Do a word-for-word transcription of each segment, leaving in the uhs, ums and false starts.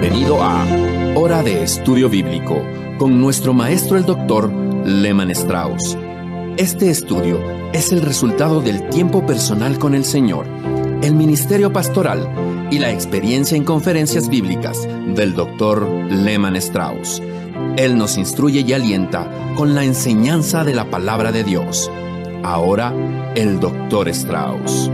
Bienvenido a Hora de Estudio Bíblico con nuestro maestro el doctor Lehman Strauss. Este estudio es el resultado del tiempo personal con el Señor, el ministerio pastoral y la experiencia en conferencias bíblicas del doctor Lehman Strauss. Él nos instruye y alienta con la enseñanza de la palabra de Dios. Ahora, el doctor Strauss.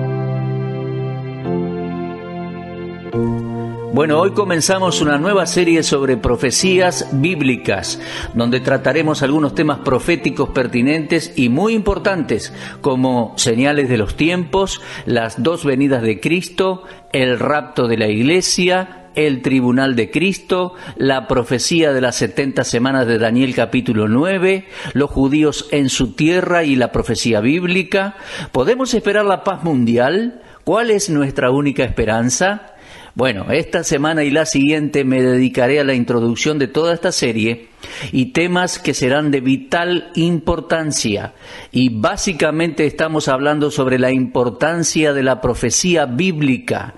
Bueno, hoy comenzamos una nueva serie sobre profecías bíblicas, donde trataremos algunos temas proféticos pertinentes y muy importantes, como señales de los tiempos, las dos venidas de Cristo, el rapto de la iglesia, el tribunal de Cristo, la profecía de las setenta semanas de Daniel capítulo nueve, los judíos en su tierra y la profecía bíblica. ¿Podemos esperar la paz mundial? ¿Cuál es nuestra única esperanza? Bueno, esta semana y la siguiente me dedicaré a la introducción de toda esta serie y temas que serán de vital importancia. Y básicamente estamos hablando sobre la importancia de la profecía bíblica.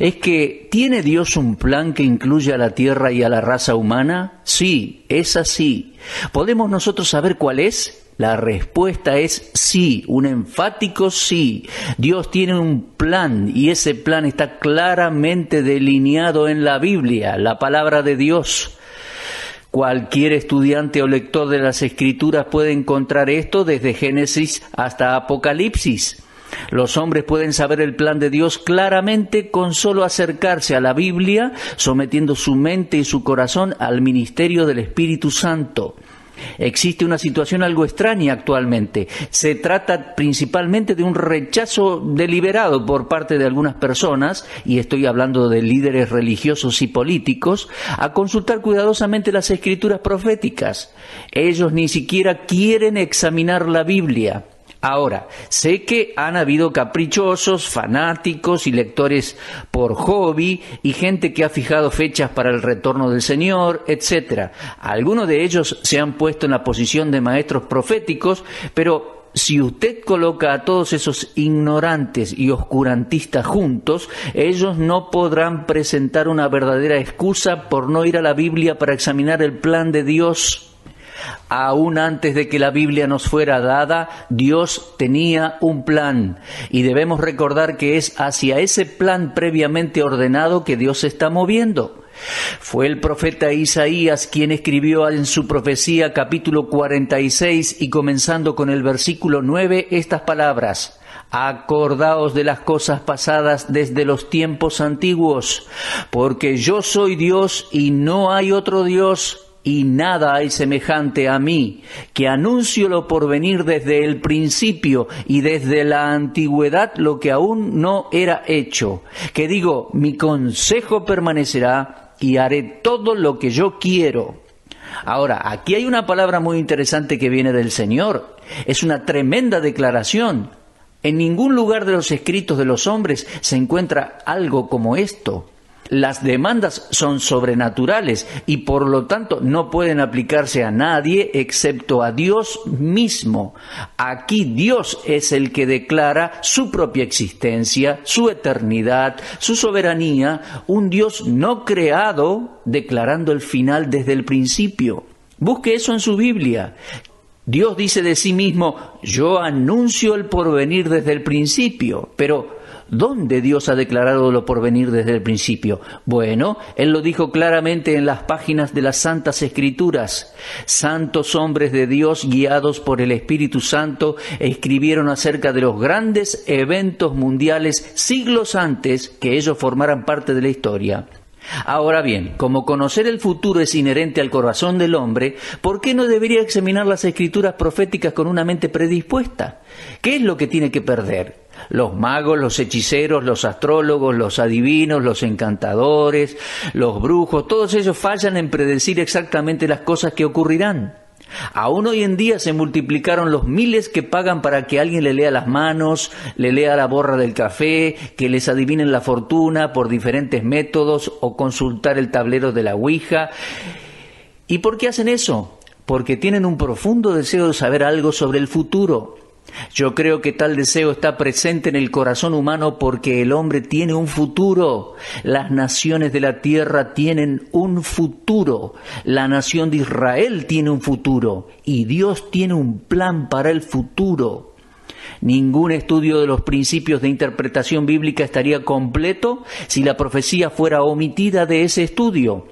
¿Es que tiene Dios un plan que incluye a la tierra y a la raza humana? Sí, es así. ¿Podemos nosotros saber cuál es? La respuesta es sí, un enfático sí. Dios tiene un plan y ese plan está claramente delineado en la Biblia, la palabra de Dios. Cualquier estudiante o lector de las Escrituras puede encontrar esto desde Génesis hasta Apocalipsis. Los hombres pueden saber el plan de Dios claramente con solo acercarse a la Biblia, sometiendo su mente y su corazón al ministerio del Espíritu Santo. Existe una situación algo extraña actualmente. Se trata principalmente de un rechazo deliberado por parte de algunas personas, y estoy hablando de líderes religiosos y políticos, a consultar cuidadosamente las escrituras proféticas. Ellos ni siquiera quieren examinar la Biblia. Ahora, sé que han habido caprichosos, fanáticos y lectores por hobby y gente que ha fijado fechas para el retorno del Señor, etcétera. Algunos de ellos se han puesto en la posición de maestros proféticos, pero si usted coloca a todos esos ignorantes y oscurantistas juntos, ellos no podrán presentar una verdadera excusa por no ir a la Biblia para examinar el plan de Dios. Aún antes de que la Biblia nos fuera dada, Dios tenía un plan, y debemos recordar que es hacia ese plan previamente ordenado que Dios se está moviendo. Fue el profeta Isaías quien escribió en su profecía capítulo cuarenta y seis y comenzando con el versículo nueve estas palabras: acordaos de las cosas pasadas desde los tiempos antiguos, porque yo soy Dios y no hay otro Dios, y nada hay semejante a mí, que anuncio lo porvenir desde el principio y desde la antigüedad lo que aún no era hecho. Que digo, mi consejo permanecerá y haré todo lo que yo quiero. Ahora, aquí hay una palabra muy interesante que viene del Señor. Es una tremenda declaración. En ningún lugar de los escritos de los hombres se encuentra algo como esto. Las demandas son sobrenaturales y por lo tanto no pueden aplicarse a nadie excepto a Dios mismo. Aquí Dios es el que declara su propia existencia, su eternidad, su soberanía, un Dios no creado declarando el final desde el principio. Busque eso en su Biblia. Dios dice de sí mismo, yo anuncio el porvenir desde el principio, pero ¿dónde Dios ha declarado lo porvenir desde el principio? Bueno, Él lo dijo claramente en las páginas de las Santas Escrituras. Santos hombres de Dios, guiados por el Espíritu Santo, escribieron acerca de los grandes eventos mundiales siglos antes que ellos formaran parte de la historia. Ahora bien, como conocer el futuro es inherente al corazón del hombre, ¿por qué no debería examinar las escrituras proféticas con una mente predispuesta? ¿Qué es lo que tiene que perder? Los magos, los hechiceros, los astrólogos, los adivinos, los encantadores, los brujos, todos ellos fallan en predecir exactamente las cosas que ocurrirán. Aún hoy en día se multiplicaron los miles que pagan para que alguien le lea las manos, le lea la borra del café, que les adivinen la fortuna por diferentes métodos o consultar el tablero de la ouija. ¿Y por qué hacen eso? Porque tienen un profundo deseo de saber algo sobre el futuro. Yo creo que tal deseo está presente en el corazón humano porque el hombre tiene un futuro. Las naciones de la tierra tienen un futuro. La nación de Israel tiene un futuro. Y Dios tiene un plan para el futuro. Ningún estudio de los principios de interpretación bíblica estaría completo si la profecía fuera omitida de ese estudio.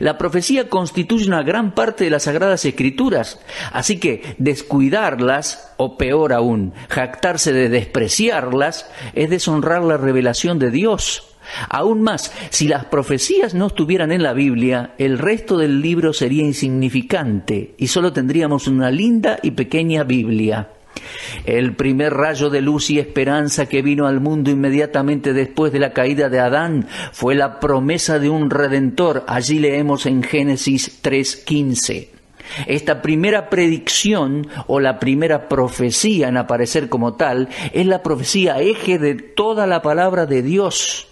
La profecía constituye una gran parte de las Sagradas Escrituras, así que descuidarlas, o peor aún, jactarse de despreciarlas, es deshonrar la revelación de Dios. Aún más, si las profecías no estuvieran en la Biblia, el resto del libro sería insignificante y solo tendríamos una linda y pequeña Biblia. El primer rayo de luz y esperanza que vino al mundo inmediatamente después de la caída de Adán fue la promesa de un Redentor. Allí leemos en Génesis tres quince. Esta primera predicción, o la primera profecía en aparecer como tal, es la profecía eje de toda la palabra de Dios.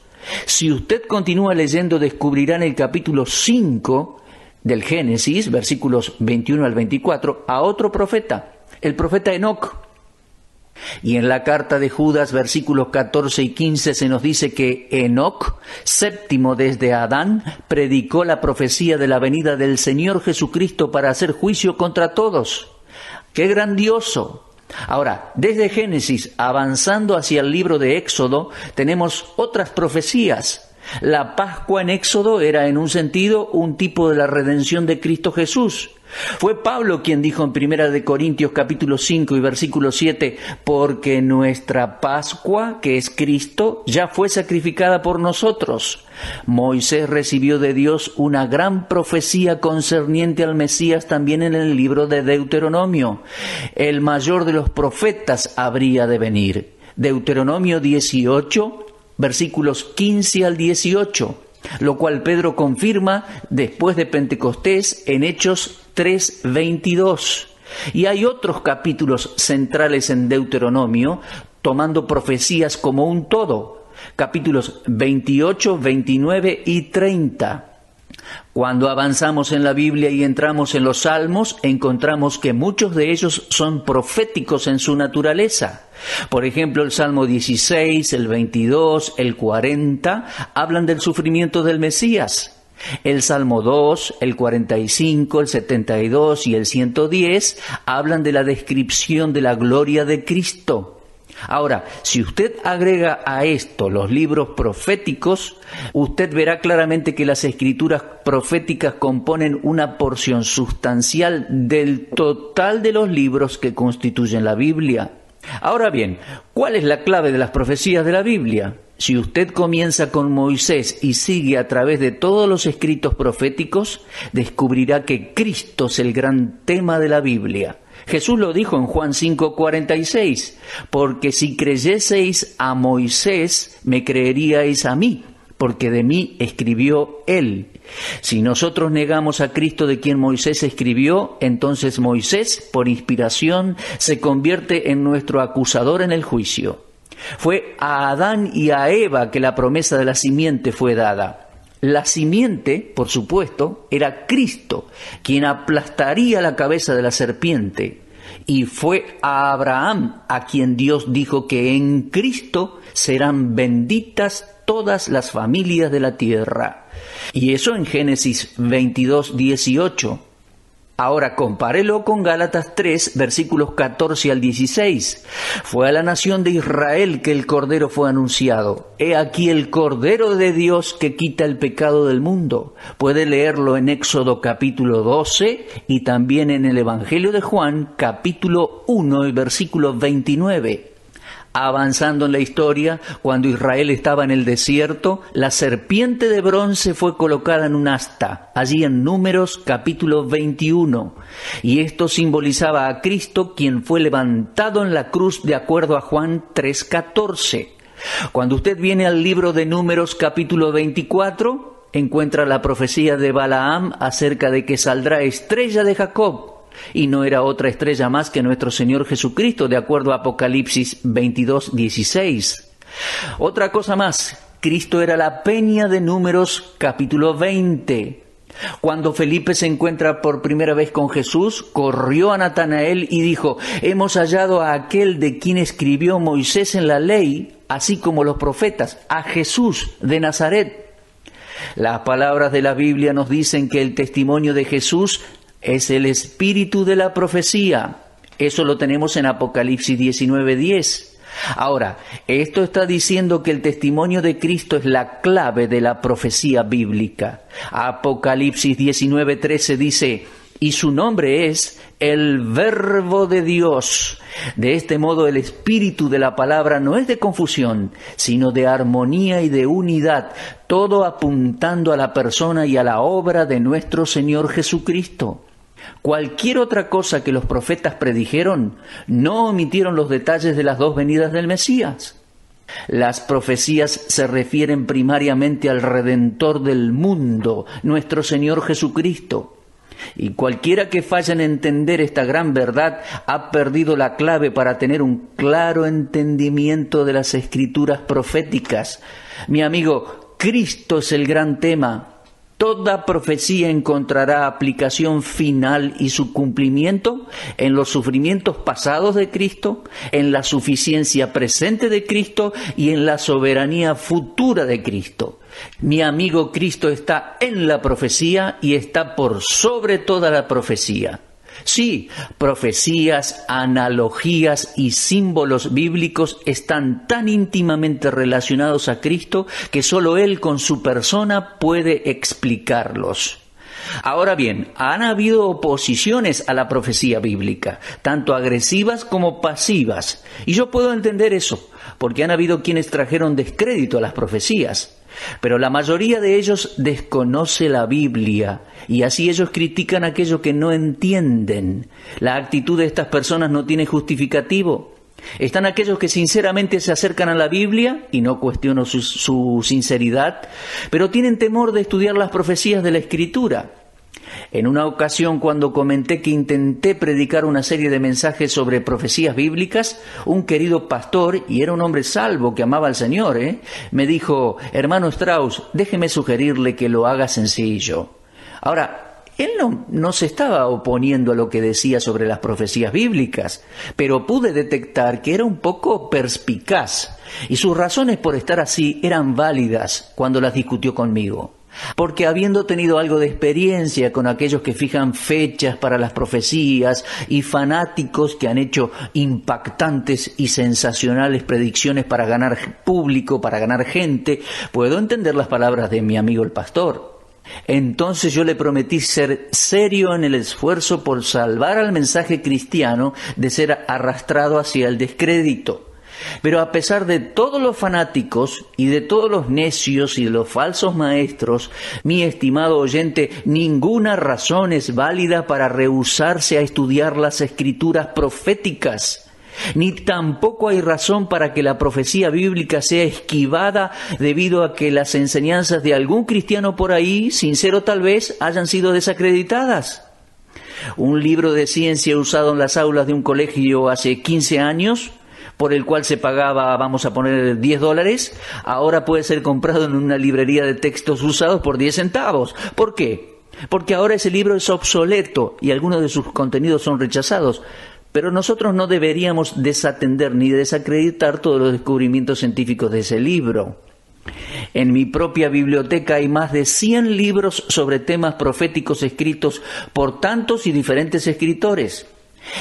Si usted continúa leyendo, descubrirá en el capítulo cinco del Génesis, versículos veintiuno al veinticuatro, a otro profeta, el profeta Enoc. Y en la carta de Judas, versículos catorce y quince, se nos dice que Enoc, séptimo desde Adán, predicó la profecía de la venida del Señor Jesucristo para hacer juicio contra todos. ¡Qué grandioso! Ahora, desde Génesis, avanzando hacia el libro de Éxodo, tenemos otras profecías. La Pascua en Éxodo era, en un sentido, un tipo de la redención de Cristo Jesús. Fue Pablo quien dijo en Primera de Corintios capítulo cinco y versículo siete, porque nuestra Pascua, que es Cristo, ya fue sacrificada por nosotros. Moisés recibió de Dios una gran profecía concerniente al Mesías también en el libro de Deuteronomio. El mayor de los profetas habría de venir. Deuteronomio dieciocho, versículos quince al dieciocho. Lo cual Pedro confirma después de Pentecostés en Hechos tres veintidós. Y hay otros capítulos centrales en Deuteronomio, tomando profecías como un todo, capítulos veintiocho, veintinueve y treinta. Cuando avanzamos en la Biblia y entramos en los Salmos, encontramos que muchos de ellos son proféticos en su naturaleza. Por ejemplo, el Salmo dieciséis, el veintidós, el cuarenta, hablan del sufrimiento del Mesías. El Salmo dos, el cuarenta y cinco, el setenta y dos y el ciento diez hablan de la descripción de la gloria de Cristo. Ahora, si usted agrega a esto los libros proféticos, usted verá claramente que las escrituras proféticas componen una porción sustancial del total de los libros que constituyen la Biblia. Ahora bien, ¿cuál es la clave de las profecías de la Biblia? Si usted comienza con Moisés y sigue a través de todos los escritos proféticos, descubrirá que Cristo es el gran tema de la Biblia. Jesús lo dijo en Juan cinco cuarenta y seis, porque si creyeseis a Moisés, me creeríais a mí, porque de mí escribió él. Si nosotros negamos a Cristo de quien Moisés escribió, entonces Moisés, por inspiración, se convierte en nuestro acusador en el juicio. Fue a Adán y a Eva que la promesa de la simiente fue dada. La simiente, por supuesto, era Cristo, quien aplastaría la cabeza de la serpiente. Y fue a Abraham a quien Dios dijo que en Cristo serán benditas todas las familias de la tierra. Y eso en Génesis veintidós, dieciocho. Ahora compárelo con Gálatas tres, versículos catorce al dieciséis. Fue a la nación de Israel que el Cordero fue anunciado. He aquí el Cordero de Dios que quita el pecado del mundo. Puede leerlo en Éxodo capítulo doce y también en el Evangelio de Juan capítulo uno y versículo veintinueve. Avanzando en la historia, cuando Israel estaba en el desierto, la serpiente de bronce fue colocada en un asta, allí en Números capítulo veintiuno. Y esto simbolizaba a Cristo, quien fue levantado en la cruz de acuerdo a Juan tres catorce. Cuando usted viene al libro de Números capítulo veinticuatro, encuentra la profecía de Balaam acerca de que saldrá estrella de Jacob. Y no era otra estrella más que nuestro Señor Jesucristo, de acuerdo a Apocalipsis veintidós, dieciséis. Otra cosa más, Cristo era la peña de Números capítulo veinte. Cuando Felipe se encuentra por primera vez con Jesús, corrió a Natanael y dijo: hemos hallado a aquel de quien escribió Moisés en la ley, así como los profetas, a Jesús de Nazaret. Las palabras de la Biblia nos dicen que el testimonio de Jesús es el espíritu de la profecía. Eso lo tenemos en Apocalipsis diecinueve diez. Ahora, esto está diciendo que el testimonio de Cristo es la clave de la profecía bíblica. Apocalipsis diecinueve trece dice: y su nombre es el Verbo de Dios. De este modo, el espíritu de la palabra no es de confusión, sino de armonía y de unidad, todo apuntando a la persona y a la obra de nuestro Señor Jesucristo. Cualquier otra cosa que los profetas predijeron no omitieron los detalles de las dos venidas del Mesías. Las profecías se refieren primariamente al Redentor del mundo, nuestro Señor Jesucristo. Y cualquiera que falle en entender esta gran verdad ha perdido la clave para tener un claro entendimiento de las Escrituras proféticas. Mi amigo, Cristo es el gran tema. Toda profecía encontrará aplicación final y su cumplimiento en los sufrimientos pasados de Cristo, en la suficiencia presente de Cristo y en la soberanía futura de Cristo. Mi amigo, Cristo está en la profecía y está por sobre toda la profecía. Sí, profecías, analogías y símbolos bíblicos están tan íntimamente relacionados a Cristo que solo Él con su persona puede explicarlos. Ahora bien, han habido oposiciones a la profecía bíblica, tanto agresivas como pasivas. Y yo puedo entender eso, porque han habido quienes trajeron descrédito a las profecías. Pero la mayoría de ellos desconoce la Biblia, y así ellos critican aquello que no entienden. La actitud de estas personas no tiene justificativo. Están aquellos que sinceramente se acercan a la Biblia, y no cuestiono su, su sinceridad, pero tienen temor de estudiar las profecías de la Escritura. En una ocasión, cuando comenté que intenté predicar una serie de mensajes sobre profecías bíblicas, un querido pastor, y era un hombre salvo que amaba al Señor, ¿eh? me dijo: hermano Strauss, déjeme sugerirle que lo haga sencillo. Ahora, él no, no se estaba oponiendo a lo que decía sobre las profecías bíblicas, pero pude detectar que era un poco perspicaz, y sus razones por estar así eran válidas cuando las discutió conmigo. Porque habiendo tenido algo de experiencia con aquellos que fijan fechas para las profecías y fanáticos que han hecho impactantes y sensacionales predicciones para ganar público, para ganar gente, puedo entender las palabras de mi amigo el pastor. Entonces yo le prometí ser serio en el esfuerzo por salvar al mensaje cristiano de ser arrastrado hacia el descrédito. Pero a pesar de todos los fanáticos y de todos los necios y de los falsos maestros, mi estimado oyente, ninguna razón es válida para rehusarse a estudiar las Escrituras proféticas, ni tampoco hay razón para que la profecía bíblica sea esquivada debido a que las enseñanzas de algún cristiano por ahí, sincero tal vez, hayan sido desacreditadas. Un libro de ciencia usado en las aulas de un colegio hace quince años, por el cual se pagaba, vamos a poner, diez dólares, ahora puede ser comprado en una librería de textos usados por diez centavos. ¿Por qué? Porque ahora ese libro es obsoleto y algunos de sus contenidos son rechazados. Pero nosotros no deberíamos desatender ni desacreditar todos los descubrimientos científicos de ese libro. En mi propia biblioteca hay más de cien libros sobre temas proféticos escritos por tantos y diferentes escritores.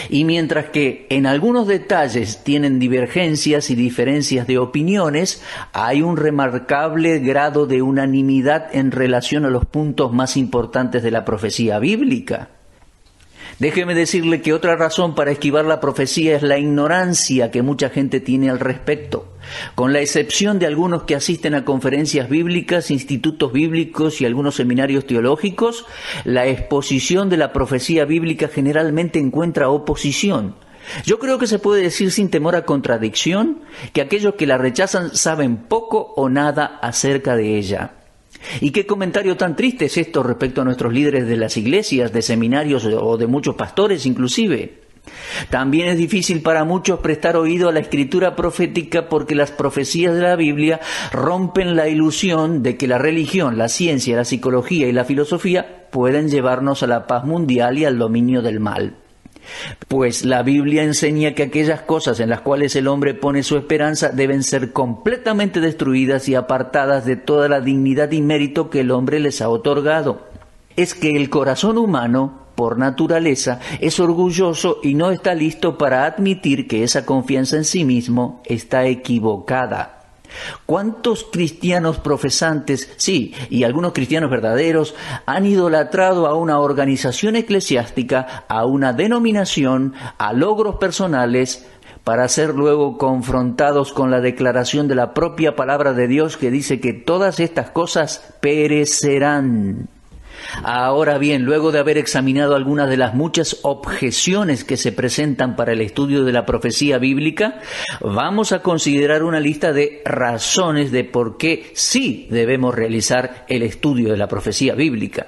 Y mientras que en algunos detalles tienen divergencias y diferencias de opiniones, hay un remarcable grado de unanimidad en relación a los puntos más importantes de la profecía bíblica. Déjeme decirle que otra razón para esquivar la profecía es la ignorancia que mucha gente tiene al respecto. Con la excepción de algunos que asisten a conferencias bíblicas, institutos bíblicos y algunos seminarios teológicos, la exposición de la profecía bíblica generalmente encuentra oposición. Yo creo que se puede decir sin temor a contradicción que aquellos que la rechazan saben poco o nada acerca de ella. ¿Y qué comentario tan triste es esto respecto a nuestros líderes de las iglesias, de seminarios o de muchos pastores inclusive? También es difícil para muchos prestar oído a la escritura profética porque las profecías de la Biblia rompen la ilusión de que la religión, la ciencia, la psicología y la filosofía pueden llevarnos a la paz mundial y al dominio del mal. Pues la Biblia enseña que aquellas cosas en las cuales el hombre pone su esperanza deben ser completamente destruidas y apartadas de toda la dignidad y mérito que el hombre les ha otorgado. Es que el corazón humano, por naturaleza, es orgulloso y no está listo para admitir que esa confianza en sí mismo está equivocada. ¿Cuántos cristianos profesantes, sí, y algunos cristianos verdaderos, han idolatrado a una organización eclesiástica, a una denominación, a logros personales, para ser luego confrontados con la declaración de la propia palabra de Dios que dice que todas estas cosas perecerán? Ahora bien, luego de haber examinado algunas de las muchas objeciones que se presentan para el estudio de la profecía bíblica, vamos a considerar una lista de razones de por qué sí debemos realizar el estudio de la profecía bíblica.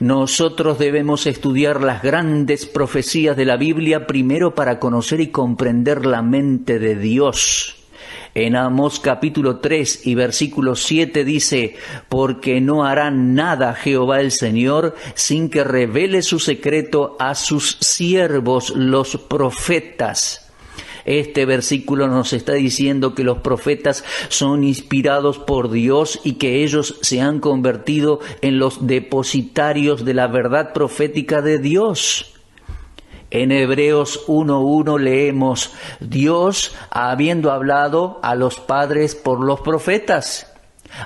Nosotros debemos estudiar las grandes profecías de la Biblia primero para conocer y comprender la mente de Dios. En Amós capítulo tres y versículo siete dice: porque no hará nada Jehová el Señor sin que revele su secreto a sus siervos los profetas. Este versículo nos está diciendo que los profetas son inspirados por Dios y que ellos se han convertido en los depositarios de la verdad profética de Dios. En Hebreos uno uno leemos: Dios habiendo hablado a los padres por los profetas.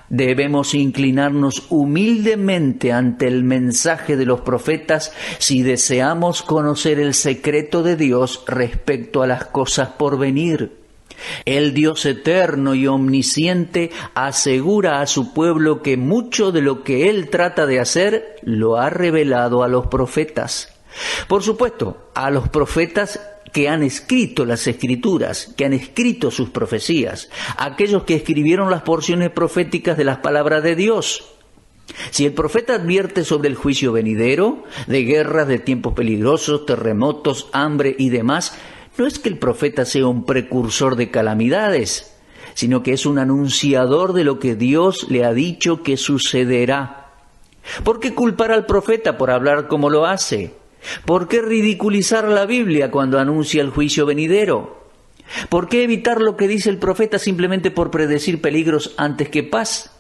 Debemos inclinarnos humildemente ante el mensaje de los profetas si deseamos conocer el secreto de Dios respecto a las cosas por venir. El Dios eterno y omnisciente asegura a su pueblo que mucho de lo que Él trata de hacer lo ha revelado a los profetas. Por supuesto, a los profetas que han escrito las Escrituras, que han escrito sus profecías, aquellos que escribieron las porciones proféticas de las palabras de Dios. Si el profeta advierte sobre el juicio venidero, de guerras, de tiempos peligrosos, terremotos, hambre y demás, no es que el profeta sea un precursor de calamidades, sino que es un anunciador de lo que Dios le ha dicho que sucederá. ¿Por qué culpar al profeta por hablar como lo hace? ¿Por qué ridiculizar la Biblia cuando anuncia el juicio venidero? ¿Por qué evitar lo que dice el profeta simplemente por predecir peligros antes que paz?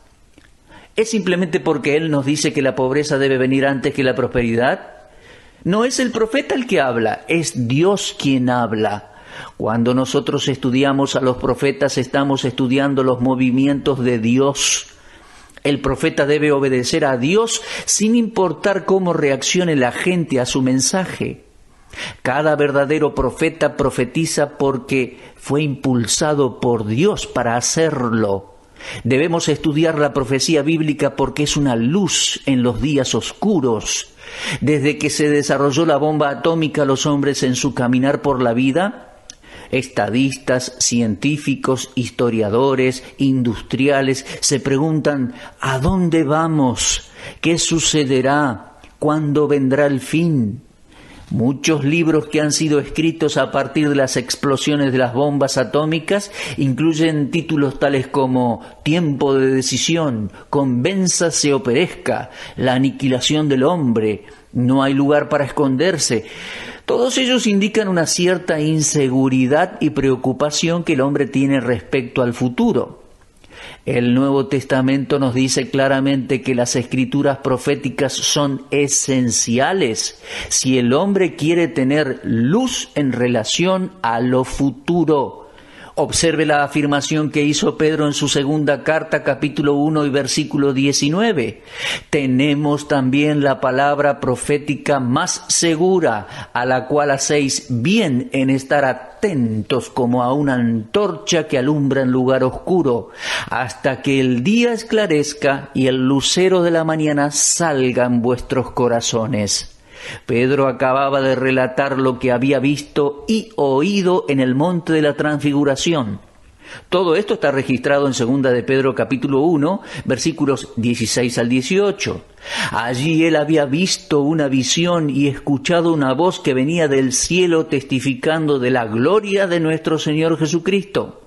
¿Es simplemente porque él nos dice que la pobreza debe venir antes que la prosperidad? No es el profeta el que habla, es Dios quien habla. Cuando nosotros estudiamos a los profetas, estamos estudiando los movimientos de Dios. El profeta debe obedecer a Dios sin importar cómo reaccione la gente a su mensaje. Cada verdadero profeta profetiza porque fue impulsado por Dios para hacerlo. Debemos estudiar la profecía bíblica porque es una luz en los días oscuros. Desde que se desarrolló la bomba atómica, los hombres en su caminar por la vida, estadistas, científicos, historiadores, industriales, se preguntan: ¿a dónde vamos? ¿Qué sucederá? ¿Cuándo vendrá el fin? Muchos libros que han sido escritos a partir de las explosiones de las bombas atómicas incluyen títulos tales como Tiempo de decisión, Convénzase o perezca, La aniquilación del hombre, No hay lugar para esconderse. Todos ellos indican una cierta inseguridad y preocupación que el hombre tiene respecto al futuro. El Nuevo Testamento nos dice claramente que las escrituras proféticas son esenciales si el hombre quiere tener luz en relación a lo futuro. Observe la afirmación que hizo Pedro en su segunda carta, capítulo uno y versículo diecinueve. Tenemos también la palabra profética más segura, a la cual hacéis bien en estar atentos como a una antorcha que alumbra en lugar oscuro, hasta que el día esclarezca y el lucero de la mañana salga en vuestros corazones. Pedro acababa de relatar lo que había visto y oído en el monte de la transfiguración. Todo esto está registrado en segunda de Pedro capítulo uno, versículos dieciséis al dieciocho. Allí él había visto una visión y escuchado una voz que venía del cielo testificando de la gloria de nuestro Señor Jesucristo.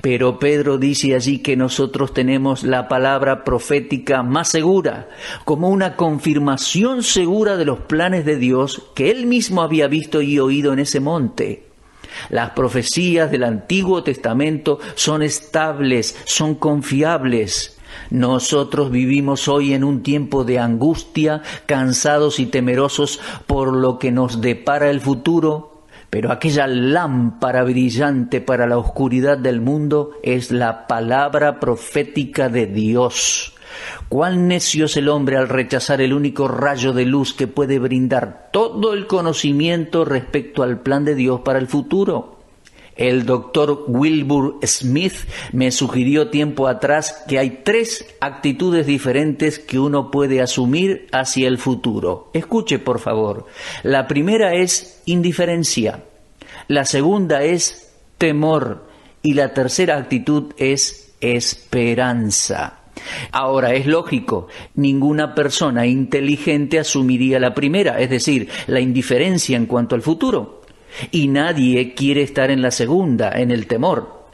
Pero Pedro dice allí que nosotros tenemos la palabra profética más segura, como una confirmación segura de los planes de Dios que él mismo había visto y oído en ese monte. Las profecías del Antiguo Testamento son estables, son confiables. Nosotros vivimos hoy en un tiempo de angustia, cansados y temerosos por lo que nos depara el futuro. Pero aquella lámpara brillante para la oscuridad del mundo es la palabra profética de Dios. Cuán necio es el hombre al rechazar el único rayo de luz que puede brindar todo el conocimiento respecto al plan de Dios para el futuro. El doctor Wilbur Smith me sugirió tiempo atrás que hay tres actitudes diferentes que uno puede asumir hacia el futuro. Escuche, por favor. La primera es indiferencia, la segunda es temor y la tercera actitud es esperanza. Ahora, es lógico, ninguna persona inteligente asumiría la primera, es decir, la indiferencia en cuanto al futuro. Y nadie quiere estar en la segunda, en el temor.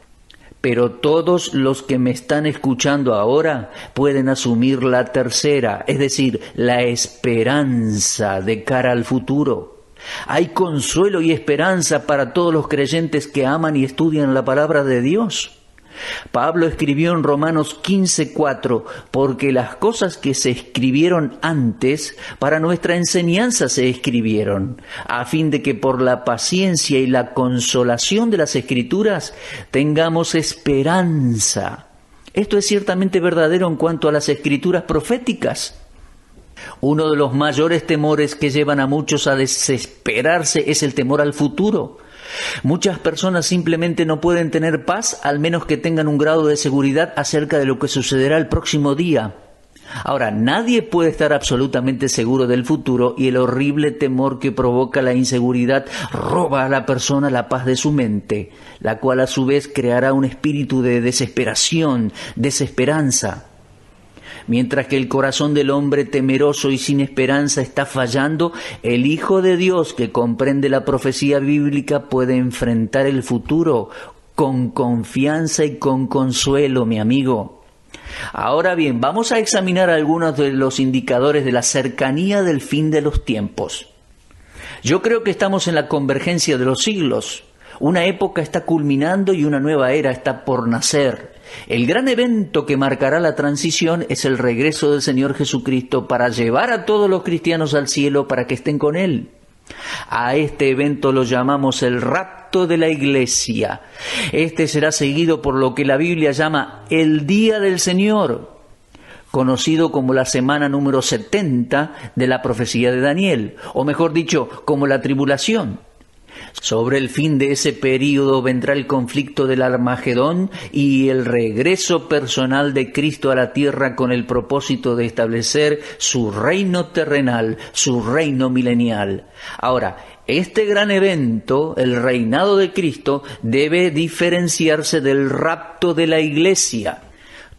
Pero todos los que me están escuchando ahora pueden asumir la tercera, es decir, la esperanza de cara al futuro. Hay consuelo y esperanza para todos los creyentes que aman y estudian la palabra de Dios. Pablo escribió en Romanos quince cuatro, porque las cosas que se escribieron antes para nuestra enseñanza se escribieron, a fin de que por la paciencia y la consolación de las Escrituras tengamos esperanza. Esto es ciertamente verdadero en cuanto a las Escrituras proféticas. Uno de los mayores temores que llevan a muchos a desesperarse es el temor al futuro. Muchas personas simplemente no pueden tener paz al menos que tengan un grado de seguridad acerca de lo que sucederá el próximo día. Ahora, nadie puede estar absolutamente seguro del futuro y el horrible temor que provoca la inseguridad roba a la persona la paz de su mente, la cual a su vez creará un espíritu de desesperación, desesperanza. Mientras que el corazón del hombre temeroso y sin esperanza está fallando, el Hijo de Dios que comprende la profecía bíblica puede enfrentar el futuro con confianza y con consuelo, mi amigo. Ahora bien, vamos a examinar algunos de los indicadores de la cercanía del fin de los tiempos. Yo creo que estamos en la convergencia de los siglos. Una época está culminando y una nueva era está por nacer. El gran evento que marcará la transición es el regreso del Señor Jesucristo para llevar a todos los cristianos al cielo para que estén con Él. A este evento lo llamamos el rapto de la iglesia. Este será seguido por lo que la Biblia llama el Día del Señor, conocido como la semana número setenta de la profecía de Daniel, o mejor dicho, como la tribulación. Sobre el fin de ese período vendrá el conflicto del Armagedón y el regreso personal de Cristo a la tierra con el propósito de establecer su reino terrenal, su reino milenial. Ahora, este gran evento, el reinado de Cristo, debe diferenciarse del rapto de la iglesia.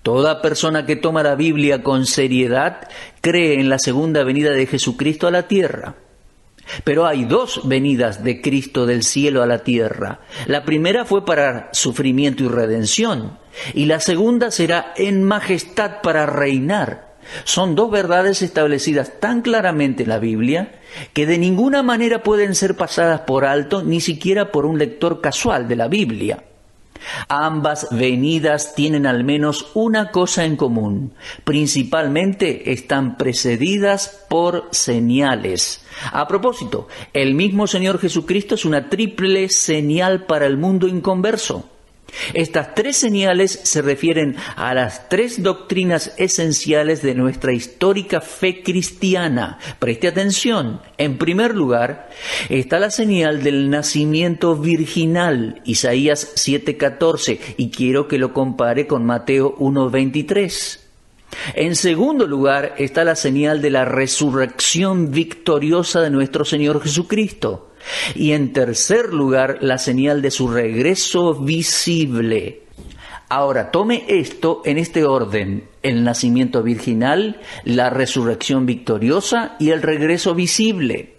Toda persona que toma la Biblia con seriedad cree en la segunda venida de Jesucristo a la tierra. Pero hay dos venidas de Cristo del cielo a la tierra. La primera fue para sufrimiento y redención, y la segunda será en majestad para reinar. Son dos verdades establecidas tan claramente en la Biblia que de ninguna manera pueden ser pasadas por alto, ni siquiera por un lector casual de la Biblia. Ambas venidas tienen al menos una cosa en común. Principalmente están precedidas por señales. A propósito, el mismo Señor Jesucristo es una triple señal para el mundo inconverso. Estas tres señales se refieren a las tres doctrinas esenciales de nuestra histórica fe cristiana. Preste atención. En primer lugar, está la señal del nacimiento virginal, Isaías siete catorce, y quiero que lo compare con Mateo uno veintitrés. En segundo lugar, está la señal de la resurrección victoriosa de nuestro Señor Jesucristo. Y en tercer lugar, la señal de su regreso visible. Ahora, tome esto en este orden: el nacimiento virginal, la resurrección victoriosa y el regreso visible.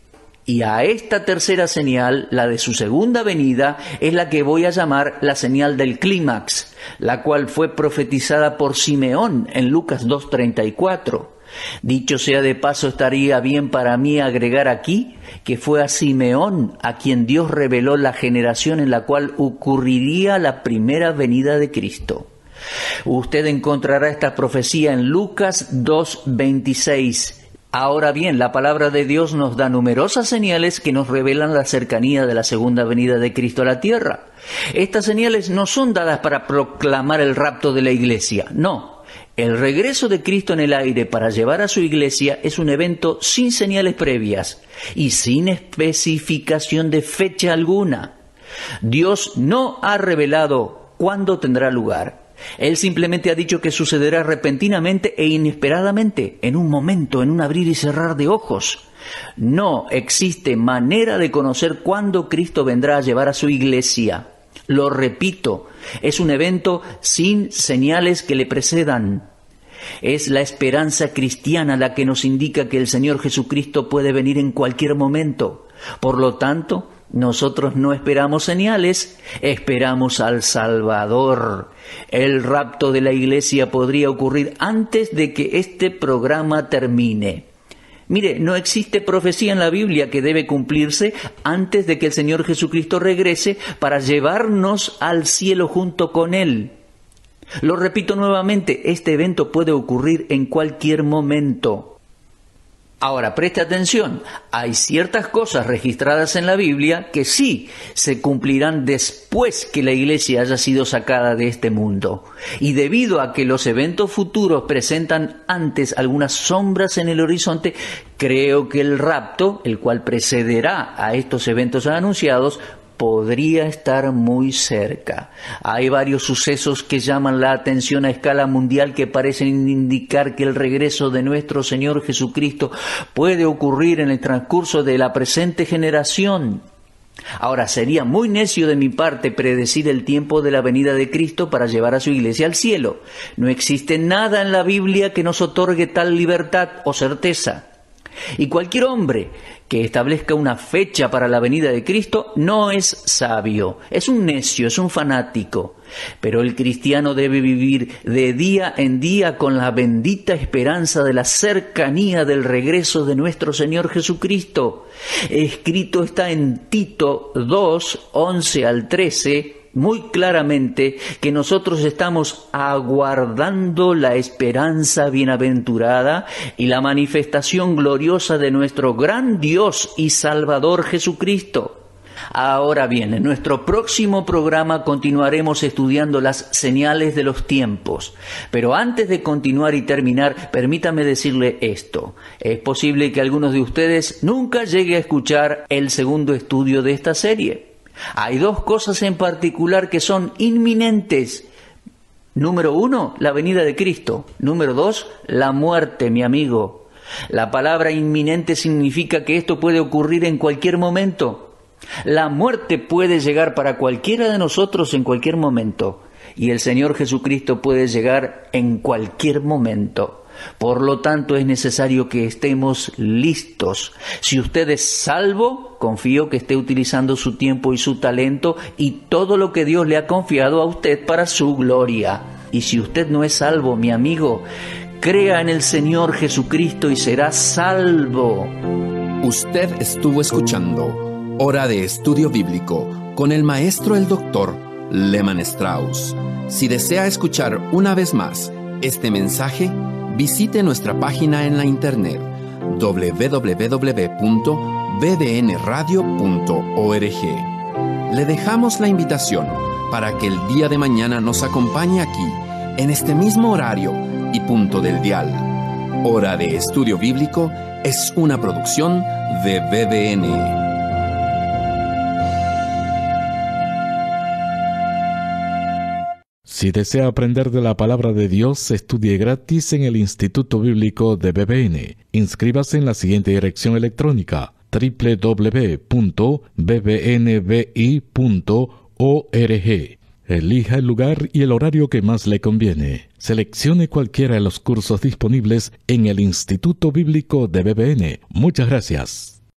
Y a esta tercera señal, la de su segunda venida, es la que voy a llamar la señal del clímax, la cual fue profetizada por Simeón en Lucas dos treinta y cuatro. Dicho sea de paso, estaría bien para mí agregar aquí que fue a Simeón a quien Dios reveló la generación en la cual ocurriría la primera venida de Cristo. Usted encontrará esta profecía en Lucas dos veintiséis. Ahora bien, la palabra de Dios nos da numerosas señales que nos revelan la cercanía de la segunda venida de Cristo a la tierra. Estas señales no son dadas para proclamar el rapto de la iglesia, no. El regreso de Cristo en el aire para llevar a su iglesia es un evento sin señales previas y sin especificación de fecha alguna. Dios no ha revelado cuándo tendrá lugar. Él simplemente ha dicho que sucederá repentinamente e inesperadamente, en un momento, en un abrir y cerrar de ojos. No existe manera de conocer cuándo Cristo vendrá a llevar a su iglesia. Lo repito, es un evento sin señales que le precedan. Es la esperanza cristiana la que nos indica que el Señor Jesucristo puede venir en cualquier momento. Por lo tanto, nosotros no esperamos señales, esperamos al Salvador. El rapto de la iglesia podría ocurrir antes de que este programa termine. Mire, no existe profecía en la Biblia que debe cumplirse antes de que el Señor Jesucristo regrese para llevarnos al cielo junto con Él. Lo repito nuevamente, este evento puede ocurrir en cualquier momento. Ahora, preste atención, hay ciertas cosas registradas en la Biblia que sí se cumplirán después que la iglesia haya sido sacada de este mundo. Y debido a que los eventos futuros presentan antes algunas sombras en el horizonte, creo que el rapto, el cual precederá a estos eventos anunciados, podría estar muy cerca. Hay varios sucesos que llaman la atención a escala mundial que parecen indicar que el regreso de nuestro Señor Jesucristo puede ocurrir en el transcurso de la presente generación. Ahora, sería muy necio de mi parte predecir el tiempo de la venida de Cristo para llevar a su iglesia al cielo. No existe nada en la Biblia que nos otorgue tal libertad o certeza. Y cualquier hombre que establezca una fecha para la venida de Cristo no es sabio, es un necio, es un fanático. Pero el cristiano debe vivir de día en día con la bendita esperanza de la cercanía del regreso de nuestro Señor Jesucristo. Escrito está en Tito dos, once al trece, muy claramente que nosotros estamos aguardando la esperanza bienaventurada y la manifestación gloriosa de nuestro gran Dios y Salvador Jesucristo. Ahora bien, en nuestro próximo programa continuaremos estudiando las señales de los tiempos. Pero antes de continuar y terminar, permítame decirle esto. Es posible que algunos de ustedes nunca lleguen a escuchar el segundo estudio de esta serie. Hay dos cosas en particular que son inminentes. Número uno, la venida de Cristo. Número dos, la muerte, mi amigo. La palabra inminente significa que esto puede ocurrir en cualquier momento. La muerte puede llegar para cualquiera de nosotros en cualquier momento. Y el Señor Jesucristo puede llegar en cualquier momento. Por lo tanto, es necesario que estemos listos. Si usted es salvo, confío que esté utilizando su tiempo y su talento y todo lo que Dios le ha confiado a usted para su gloria. Y si usted no es salvo, mi amigo, crea en el Señor Jesucristo y será salvo. Usted estuvo escuchando Hora de Estudio Bíblico con el maestro el doctor Lehman Strauss. Si desea escuchar una vez más este mensaje, visite nuestra página en la internet doble u doble u doble u punto b b n radio punto org. Le dejamos la invitación para que el día de mañana nos acompañe aquí, en este mismo horario y punto del dial. Hora de Estudio Bíblico es una producción de B B N. Si desea aprender de la palabra de Dios, estudie gratis en el Instituto Bíblico de B B N. Inscríbase en la siguiente dirección electrónica: doble u doble u doble u punto b b n b i punto org. Elija el lugar y el horario que más le conviene. Seleccione cualquiera de los cursos disponibles en el Instituto Bíblico de B B N. Muchas gracias.